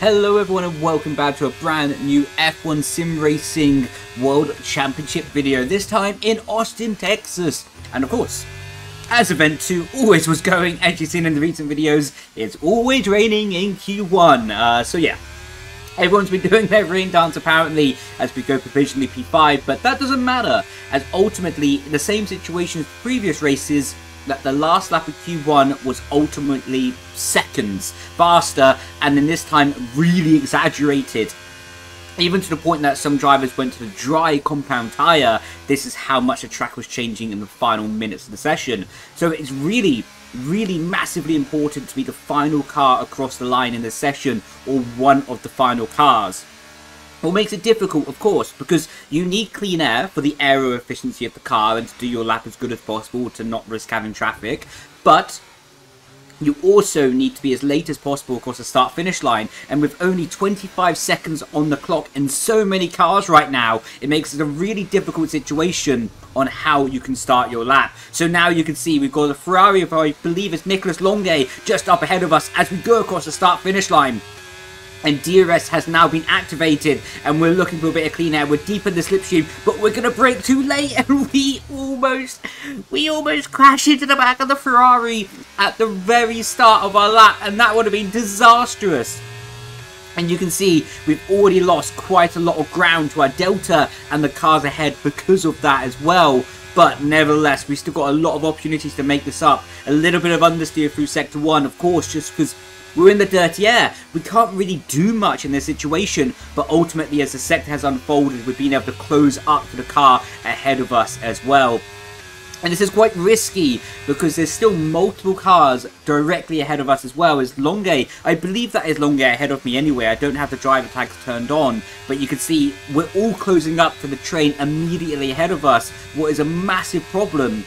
Hello everyone and welcome back to a brand new F1 Sim Racing World Championship video, this time in Austin, Texas. And of course, as Event 2 always was going, as you've seen in the recent videos, it's always raining in Q1. So yeah, everyone's been doing their rain dance apparently as we go provisionally P5, but that doesn't matter, as ultimately in the same situation as previous races, that the last lap of Q1 was ultimately seconds faster, and then this time really exaggerated, even to the point that some drivers went to the dry compound tyre. This is how much the track was changing in the final minutes of the session. So it's really massively important to be the final car across the line in the session, or one of the final cars. What makes it difficult, of course, because you need clean air for the aero efficiency of the car and to do your lap as good as possible to not risk having traffic, but you also need to be as late as possible across the start-finish line, and with only 25 seconds on the clock and so many cars right now, it makes it a really difficult situation on how you can start your lap. So now you can see we've got a Ferrari of, I believe it's Nicolas Longuet, just up ahead of us as we go across the start-finish line. And DRS has now been activated, and we're looking for a bit of clean air. We're deep in the slipstream, but we're going to brake too late, and we almost crash into the back of the Ferrari at the very start of our lap, and that would have been disastrous. And you can see we've already lost quite a lot of ground to our Delta and the cars ahead because of that as well. But nevertheless, we still got a lot of opportunities to make this up. A little bit of understeer through Sector 1, of course, just because we're in the dirty air. We can't really do much in this situation, but ultimately as the sector has unfolded, we've been able to close up to the car ahead of us as well. And this is quite risky because there's still multiple cars directly ahead of us as well. As Longuet, I believe that is Longuet ahead of me anyway. I don't have the driver tags turned on, but you can see we're all closing up to the train immediately ahead of us, what is a massive problem.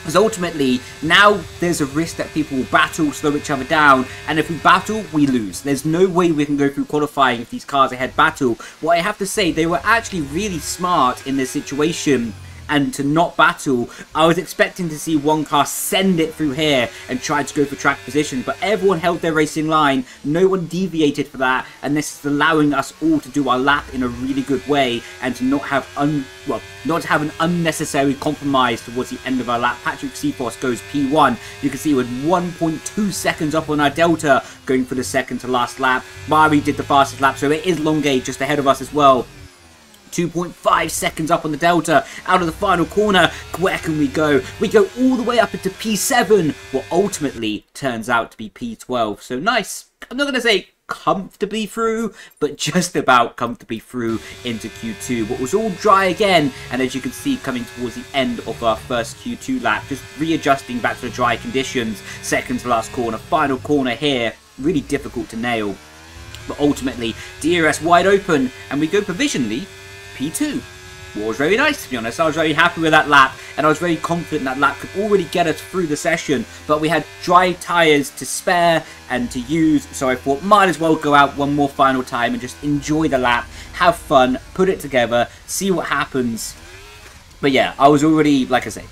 Because ultimately, now there's a risk that people will battle, slow each other down, and if we battle, we lose. There's no way we can go through qualifying if these cars ahead battle. What I have to say, they were actually really smart in this situation, and to not battle. I was expecting to see one car send it through here and try to go for track position, but everyone held their racing line, no one deviated for that, and this is allowing us all to do our lap in a really good way and to not have an unnecessary compromise towards the end of our lap. Patrick Sepos goes P1. You can see with 1.2 seconds up on our Delta going for the second to last lap. Mari did the fastest lap, so it is Longuet just ahead of us as well. 2.5 seconds up on the Delta, out of the final corner. Where can we go? We go all the way up into P7, what ultimately turns out to be P12. So nice. I'm not going to say comfortably through, but just about comfortably through into Q2. What was all dry again, and as you can see coming towards the end of our first Q2 lap, just readjusting back to the dry conditions. Second to last corner, final corner here. Really difficult to nail. But ultimately, DRS wide open, and we go provisionally P2. Well, was very nice, to be honest. I was very happy with that lap, and I was very confident that lap could already get us through the session, but we had dry tyres to spare and to use, so I thought might as well go out one more final time and just enjoy the lap, have fun, put it together, see what happens. But yeah, I was already, like I say,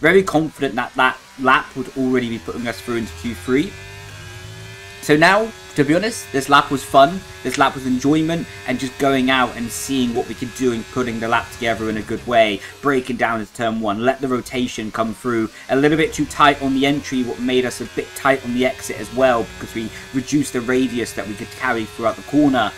very confident that that lap would already be putting us through into Q3. So now, to be honest, this lap was fun, this lap was enjoyment, and just going out and seeing what we could do and putting the lap together in a good way, breaking down into turn one, let the rotation come through, a little bit too tight on the entry, what made us a bit tight on the exit as well, because we reduced the radius that we could carry throughout the corner,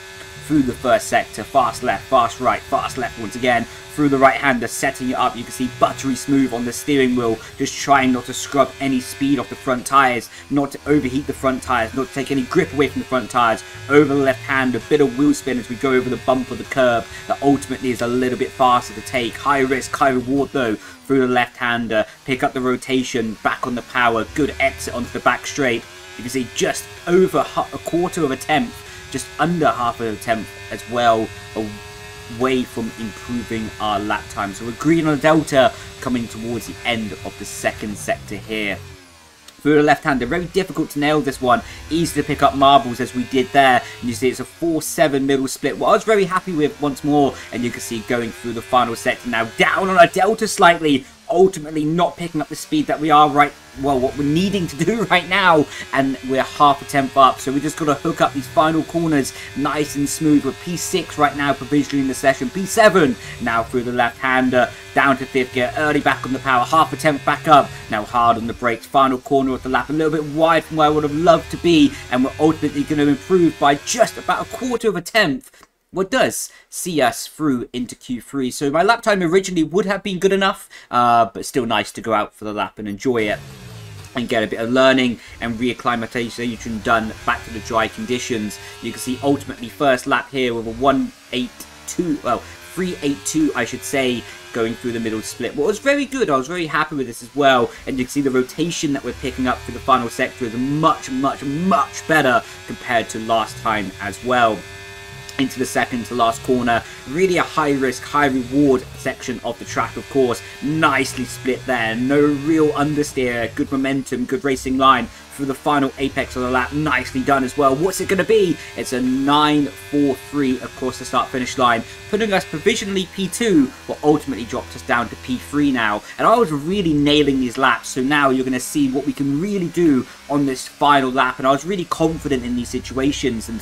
through the first sector, fast left, fast right, fast left once again, through the right-hander, setting it up. You can see buttery smooth on the steering wheel, just trying not to scrub any speed off the front tyres, not to overheat the front tyres, not to take any grip away from the front tyres, over the left hand, a bit of wheel spin as we go over the bump of the curb, that ultimately is a little bit faster to take. High risk, high reward though, through the left-hander, pick up the rotation, back on the power, good exit onto the back straight. You can see just over a quarter of a tenth, just under half of a tenth as well, away from improving our lap time. So we're green on the Delta coming towards the end of the second sector here. Through the left-hander, very difficult to nail this one. Easy to pick up marbles as we did there. And you see it's a 4-7 middle split. What I was very happy with once more. And you can see going through the final sector now. Down on our Delta slightly. ultimately not picking up the speed that we are what we're needing to do right now, and we're half a tenth up, so we just got to hook up these final corners nice and smooth. With P6 right now provisionally in the session, P7 now through the left-hander, down to 5th gear, early back on the power, half a tenth back up, now hard on the brakes, final corner of the lap, a little bit wide from where I would have loved to be, and we're ultimately going to improve by just about a quarter of a tenth, what does see us through into Q3. So my lap time originally would have been good enough, but still nice to go out for the lap and enjoy it and get a bit of learning and reacclimatization done back to the dry conditions. You can see ultimately first lap here with a 1:82, well 3:82 I should say, going through the middle split. Well, it was very good. I was very happy with this as well, and you can see the rotation that we're picking up for the final sector is much better compared to last time as well. Into the second to last corner, really a high risk, high reward section of the track, of course. Nicely split there, no real understeer, good momentum, good racing line through the final apex of the lap, nicely done as well. What's it going to be? It's a 9:43, of course, the start finish line, putting us provisionally P2, but ultimately dropped us down to P3 now. And I was really nailing these laps, so now you're going to see what we can really do on this final lap, and I was really confident in these situations. And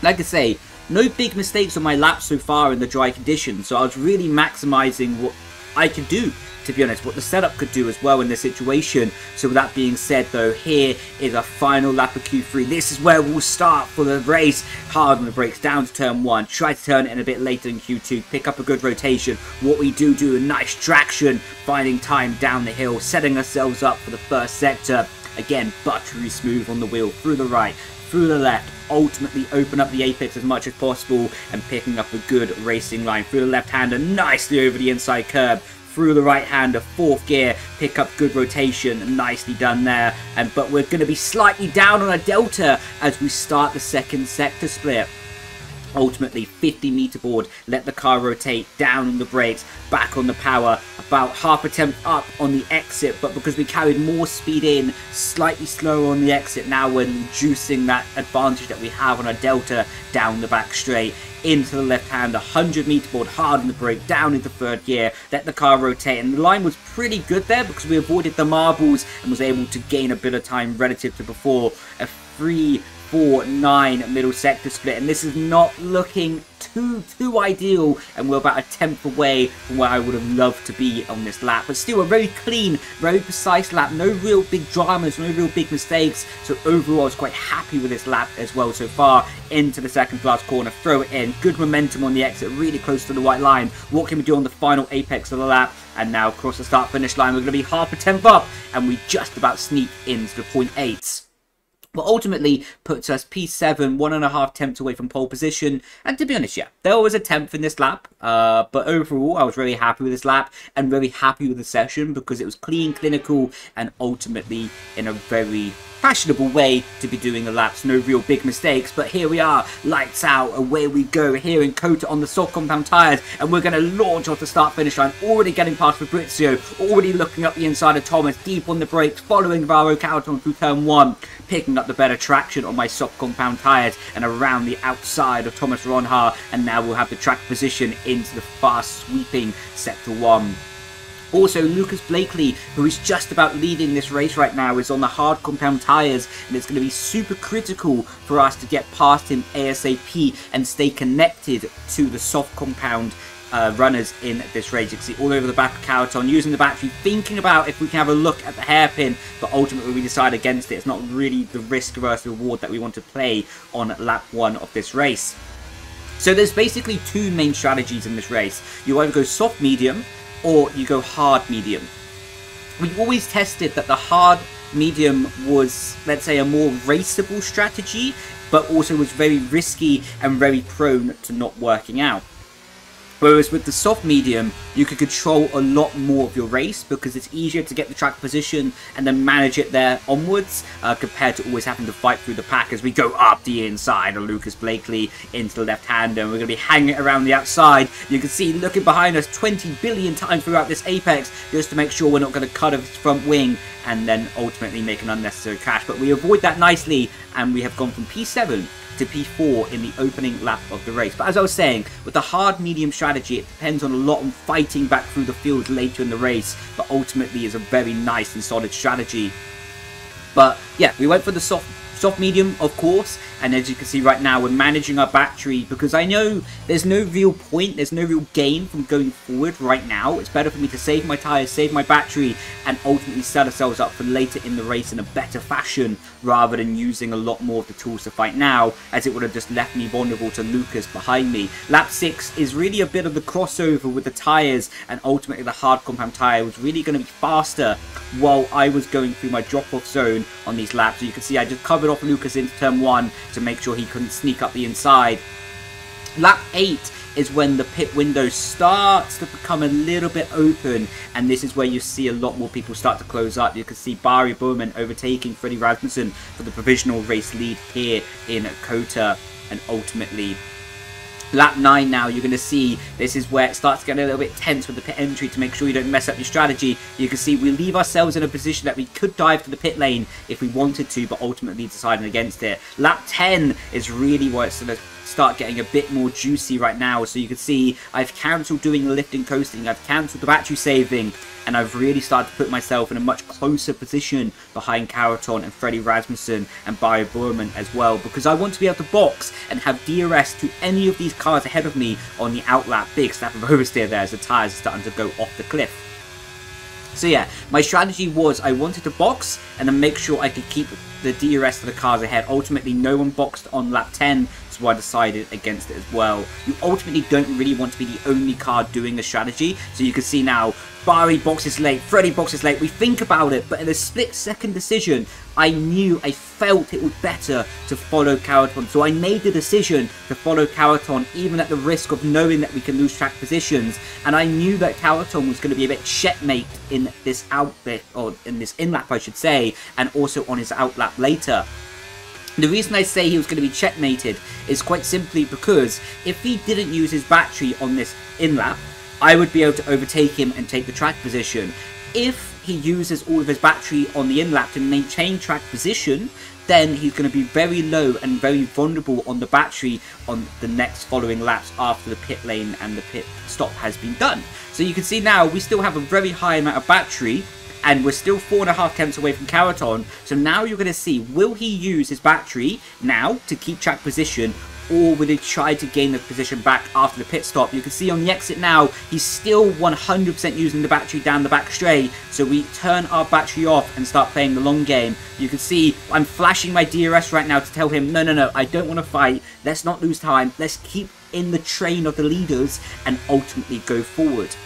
like I say, no big mistakes on my lap so far in the dry conditions, so I was really maximising what I could do, to be honest, what the setup could do as well in this situation. So with that being said though, here is a final lap of Q3. This is where we'll start for the race. Hard on the brakes, down to turn 1, try to turn it in a bit later in Q2, pick up a good rotation. What we do, a nice traction, finding time down the hill, setting ourselves up for the first sector. Again, buttery smooth on the wheel, through the right, through the left, ultimately open up the apex as much as possible and picking up a good racing line. Through the left-hander, nicely over the inside curb, through the right-hander, 4th gear, pick up good rotation, nicely done there. And but we're going to be slightly down on a delta as we start the second sector split. Ultimately 50-meter board, let the car rotate, down on the brakes, back on the power, about half a tenth up on the exit, but because we carried more speed in, slightly slower on the exit. Now we're reducing that advantage that we have on our delta, down the back straight, into the left hander, 100-meter board, hard on the brake, down into 3rd gear, let the car rotate. And the line was pretty good there because we avoided the marbles and was able to gain a bit of time relative to before. A 3-4-9 middle sector split, and this is not looking too ideal, and we're about a tenth away from where I would have loved to be on this lap, but still a very clean, very precise lap, no real big dramas, no real big mistakes. So overall I was quite happy with this lap as well so far. Into the second to last corner, throw it in, good momentum on the exit, really close to the white line. What can we do on the final apex of the lap? And now across the start finish line, we're going to be half a tenth up, and we just about sneak into the 0.8s. But ultimately puts us P7, 1.5 tenths away from pole position. And to be honest, yeah, there was a tenth in this lap. But overall, I was really happy with this lap and really happy with the session because it was clean, clinical, and ultimately in a very fashionable way to be doing the laps. No real big mistakes, but here we are, lights out, away we go here in Carreton on the soft compound tyres, and we're going to launch off the start finish line. Already getting past Fabrizio, already looking up the inside of Thomas, deep on the brakes, following Varro Carton through turn 1, picking up the better traction on my soft compound tyres and around the outside of Thomas Ronhaar. And now we'll have the track position into the fast sweeping sector 1. Also, Lucas Blakeley, who is just about leading this race right now, is on the hard compound tyres, and it's going to be super critical for us to get past him ASAP and stay connected to the soft compound runners in this race. You can see all over the back of Carreton, using the battery, thinking about if we can have a look at the hairpin, but ultimately we decide against it. It's not really the risk versus reward that we want to play on lap 1 of this race. So there's basically two main strategies in this race. You either go soft medium, or you go hard medium. We always tested that the hard medium was, let's say, a more raceable strategy, but also was very risky and very prone to not working out. Whereas with the soft medium, you could control a lot more of your race because it's easier to get the track position and then manage it there onwards, compared to always having to fight through the pack as we go up the inside of Lucas Blakeley into the left-hander. And we're going to be hanging around the outside. You can see looking behind us 20 billion times throughout this apex just to make sure we're not going to cut off his front wing and then ultimately make an unnecessary crash. But we avoid that nicely, and we have gone from P7 to P4 in the opening lap of the race. But as I was saying, with the hard medium strategy, it depends on a lot on fighting back through the field later in the race, but ultimately is a very nice and solid strategy. But yeah, we went for the soft medium, of course, and as you can see right now, we're managing our battery because I know there's no real point, there's no real gain from going forward right now. It's better for me to save my tyres, save my battery, and ultimately set ourselves up for later in the race in a better fashion, rather than using a lot more of the tools to fight now, as it would have just left me vulnerable to Lucas behind me. Lap 6 is really a bit of the crossover with the tyres, and ultimately the hard compound tyre was really going to be faster while I was going through my drop-off zone on these laps. So you can see I just covered off Lucas into turn 1 to make sure he couldn't sneak up the inside. Lap 8 is when the pit window starts to become a little bit open, and this is where you see a lot more people start to close up. You can see Barry Bowman overtaking Freddie Rasmussen for the provisional race lead here in Kota, and ultimately lap 9 now, you're going to see this is where it starts to get a little bit tense with the pit entry to make sure you don't mess up your strategy. You can see we leave ourselves in a position that we could dive to the pit lane if we wanted to, but ultimately deciding against it. Lap 10 is really where it's going to start getting a bit more juicy right now. So you can see I've cancelled doing the lift and coasting, I've cancelled the battery saving, and I've really started to put myself in a much closer position behind Carreton and Freddie Rasmussen and Barry Bowman as well, because I want to be able to box and have DRS to any of these cars ahead of me on the outlap. Big snap of oversteer there as the tyres are starting to go off the cliff. So yeah, my strategy was I wanted to box and then make sure I could keep the DRS to the cars ahead. Ultimately, no one boxed on lap 10, so I decided against it as well. You ultimately don't really want to be the only car doing a strategy. So you can see now, Barry boxes late, Freddie boxes late. We think about it, but in a split-second decision, I knew, I felt it was better to follow Carreton. So I made the decision to follow Carreton, even at the risk of knowing that we can lose track positions. And I knew that Carreton was going to be a bit checkmate in this outlap, or in this inlap, I should say, and also on his outlap later. The reason I say he was going to be checkmated is quite simply because if he didn't use his battery on this inlap, I would be able to overtake him and take the track position. If he uses all of his battery on the inlap to maintain track position, then he's going to be very low and very vulnerable on the battery on the next following laps after the pit lane and the pit stop has been done. So you can see now we still have a very high amount of battery, and we're still 4.5 tenths away from Carreton. So now you're going to see, will he use his battery now to keep track position, or will he try to gain the position back after the pit stop? You can see on the exit now, he's still 100% using the battery down the back straight. So we turn our battery off and start playing the long game. You can see I'm flashing my DRS right now to tell him, no, no, no, I don't want to fight. Let's not lose time. Let's keep in the train of the leaders and ultimately go forward.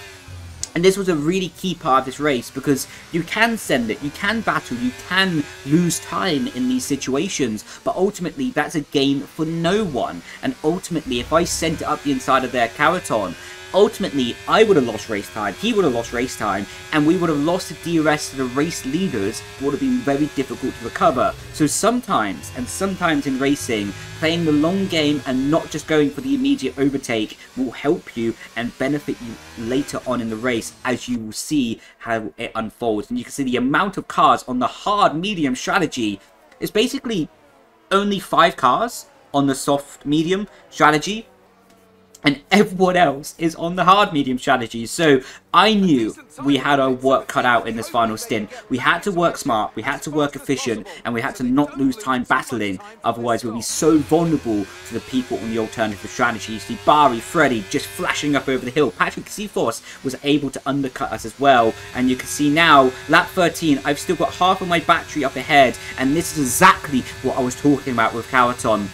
And this was a really key part of this race, because you can send it, you can battle, you can lose time in these situations, but ultimately that's a game for no one. And ultimately, if I sent it up the inside of their Carreton, ultimately I would have lost race time, he would have lost race time, and we would have lost the DRS to the race leaders. It would have been very difficult to recover. So sometimes, and sometimes in racing, playing the long game and not just going for the immediate overtake will help you and benefit you later on in the race, as you will see how it unfolds. And you can see the amount of cars on the hard medium strategy is basically only 5 cars on the soft medium strategy, and everyone else is on the hard medium strategy. So I knew we had our work cut out in this final stint. We had to work smart, we had to work efficient, and we had to not lose time battling. Otherwise, we'll be so vulnerable to the people on the alternative strategy. You see Barry, Freddie just flashing up over the hill. Patrick Sepos was able to undercut us as well. And you can see now, lap 13, I've still got half of my battery up ahead. And this is exactly what I was talking about with Carreton.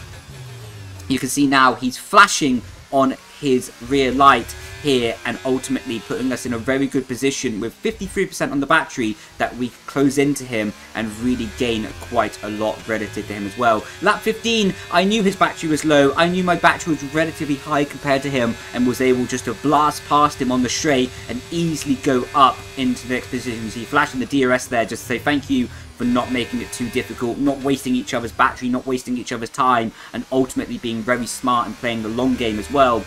You can see now he's flashing on his rear light here, and ultimately putting us in a very good position with 53% on the battery that we close into him and really gain quite a lot relative to him as well. Lap 15, I knew his battery was low, I knew my battery was relatively high compared to him, and was able just to blast past him on the straight and easily go up into the next position. So he flashed in the DRS there just to say thank you for not making it too difficult, not wasting each other's battery, not wasting each other's time, and ultimately being very smart and playing the long game as well.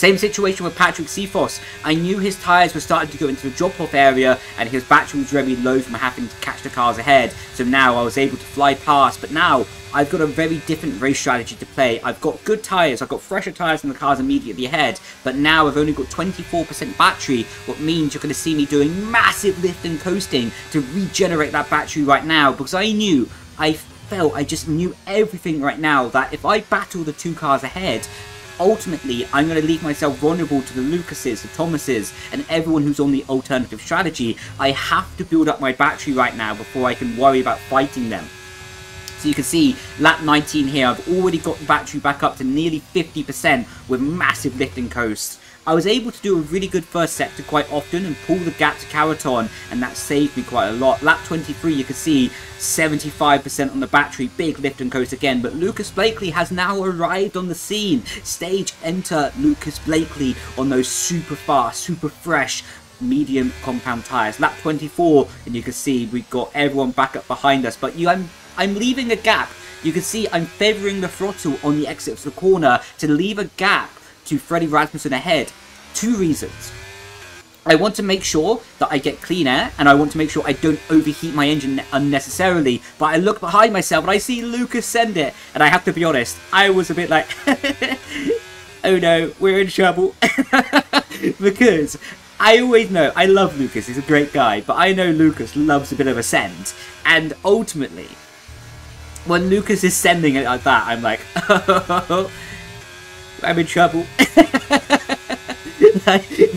Same situation with Patrick Sepos. I knew his tyres were starting to go into the drop-off area and his battery was very low from having to catch the cars ahead, so now I was able to fly past. But now I've got a very different race strategy to play. I've got good tyres, I've got fresher tyres than the cars immediately ahead, but now I've only got 24% battery, what means you're going to see me doing massive lift and coasting to regenerate that battery right now, because I just knew everything right now that if I battle the two cars ahead, ultimately I'm going to leave myself vulnerable to the Lucases, the Thomases, and everyone who's on the alternative strategy. I have to build up my battery right now before I can worry about fighting them. So you can see lap 19 here, I've already got the battery back up to nearly 50% with massive lift and coast. I was able to do a really good first sector quite often and pull the gap to Carreton, and that saved me quite a lot. Lap 23 you can see 75% on the battery, big lift and coast again, but Lucas Blakeley has now arrived on the scene. Stage enter Lucas Blakeley on those super fast, super fresh medium compound tyres. Lap 24 and you can see we've got everyone back up behind us, but I'm leaving a gap. You can see I'm favouring the throttle on the exit of the corner to leave a gap to Freddie Rasmussen ahead. Two reasons. I want to make sure that I get clean air, and I want to make sure I don't overheat my engine unnecessarily, but I look behind myself and I see Lucas send it, and I have to be honest, I was a bit like, oh no, we're in trouble. Because I always know, I love Lucas, he's a great guy, but I know Lucas loves a bit of a send, and ultimately when Lucas is sending it like that, I'm like, oh, I'm in trouble.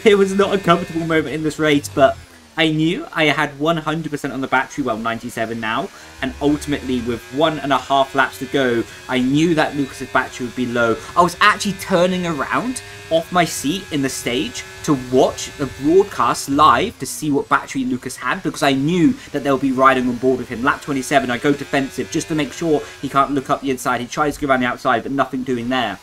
It was not a comfortable moment in this race, but I knew I had 100% on the battery, well 97 now, and ultimately with 1.5 laps to go, I knew that Lucas's battery would be low. I was actually turning around off my seat in the stage to watch the broadcast live to see what battery Lucas had, because I knew that they'll be riding on board with him. Lap 27, I go defensive just to make sure he can't look up the inside. He tries to go around the outside, but nothing doing there.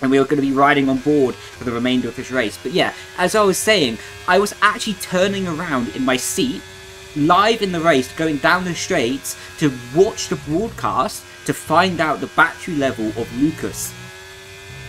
And we were going to be riding on board for the remainder of this race. But yeah, as I was saying, I was actually turning around in my seat, live in the race, going down the straights to watch the broadcast to find out the battery level of Lucas.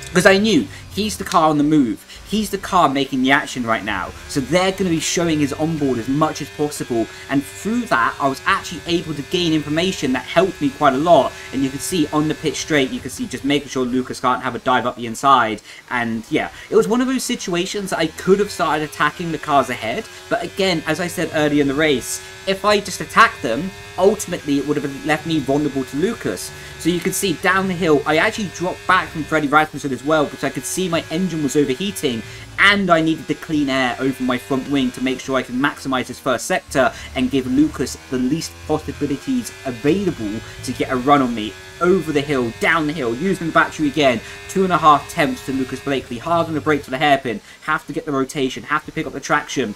Because I knew he's the car on the move. He's the car making the action right now, so they're going to be showing his onboard as much as possible, and through that I was actually able to gain information that helped me quite a lot. And you can see on the pit straight, you can see just making sure Lucas can't have a dive up the inside. And yeah, it was one of those situations that I could have started attacking the cars ahead, but again, as I said earlier in the race, if I just attacked them, ultimately it would have left me vulnerable to Lucas. So you can see down the hill, I actually dropped back from Freddie Rasmussen as well, because I could see my engine was overheating, and I needed the clean air over my front wing to make sure I can maximise this first sector and give Lucas the least possibilities available to get a run on me. Over the hill, down the hill, using the battery again, 2.5 tenths to Lucas Blakeley, hard on the brakes for the hairpin, have to get the rotation, have to pick up the traction.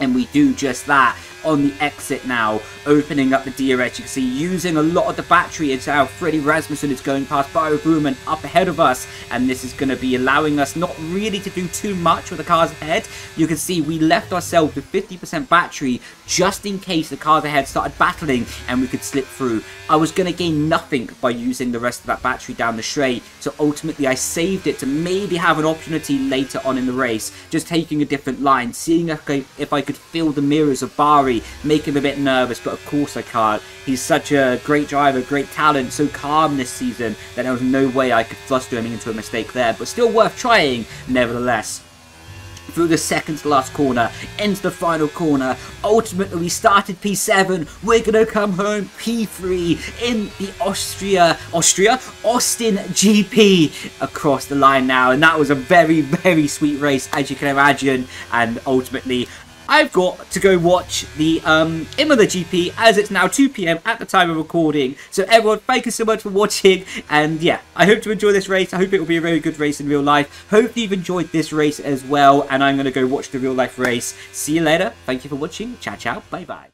And we do just that on the exit now, opening up the DRS. You can see using a lot of the battery is how Freddie Rasmussen is going past Barry Bowman up ahead of us, and this is going to be allowing us not really to do too much with the cars ahead. You can see we left ourselves with 50% battery just in case the cars ahead started battling and we could slip through. I was going to gain nothing by using the rest of that battery down the straight, so ultimately I saved it to maybe have an opportunity later on in the race, just taking a different line, seeing if I could feel the mirrors of Barry, make him a bit nervous, but of course I can't. He's such a great driver, great talent, so calm this season that there was no way I could fluster him into a mistake there, but still worth trying nevertheless. Through the second to last corner, into the final corner, ultimately we started P7, we're going to come home P3 in the Austin GP across the line now, and that was a very, very sweet race as you can imagine, and ultimately I've got to go watch the Imola GP as it's now 2 PM at the time of recording. So everyone, thank you so much for watching, and yeah, I hope to enjoy this race. I hope it will be a very good race in real life. Hopefully you've enjoyed this race as well, and I'm going to go watch the real life race. See you later. Thank you for watching. Ciao, ciao. Bye, bye.